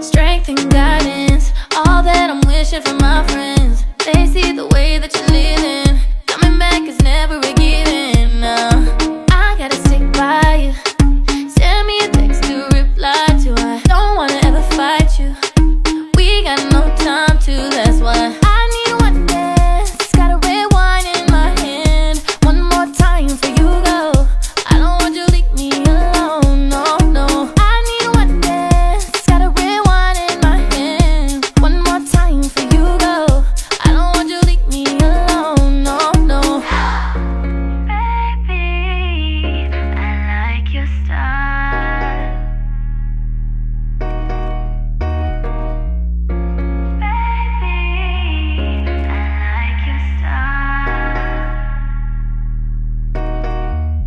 Strength and guidance, all that I'm wishing for my friends. They see the way that you're living, coming back is never a given. No, I gotta stick by you. Send me a text to reply to. I don't wanna ever fight you. We got no time to, that's why I need one dance, got a red wine in my hand. One more time for you.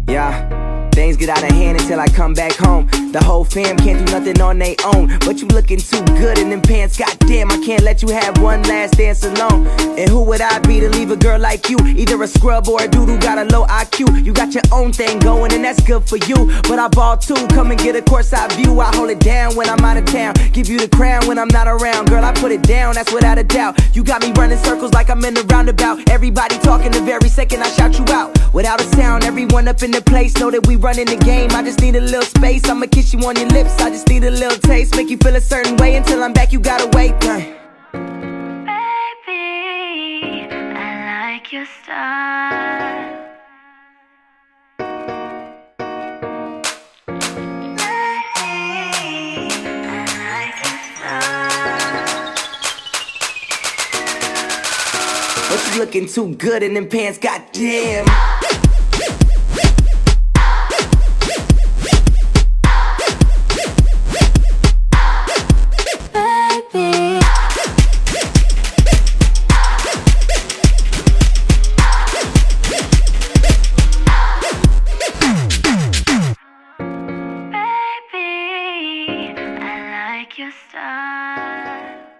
Yeah, things get out of hand until I come back home. The whole fam can't do nothing on their own. But you looking too good in them pants, goddamn, I can't let you have one last dance alone. And who would I be to leave a girl like you? Either a scrub or a dude who got a low IQ. You got your own thing going and that's good for you. But I ball too, come and get a courtside view. I hold it down when I'm out of town, give you the crown when I'm not around. Girl, I put it down, that's without a doubt. You got me running circles like I'm in the roundabout. Everybody talking the very second I shout you out. Without a sound, everyone up in the place know that we running the game. I just need a little space, I'ma kiss you on your lips. I just need a little taste, make you feel a certain way. Until I'm back, you gotta wait. Baby, I like your style. But you looking too good in them pants, goddamn. Your style.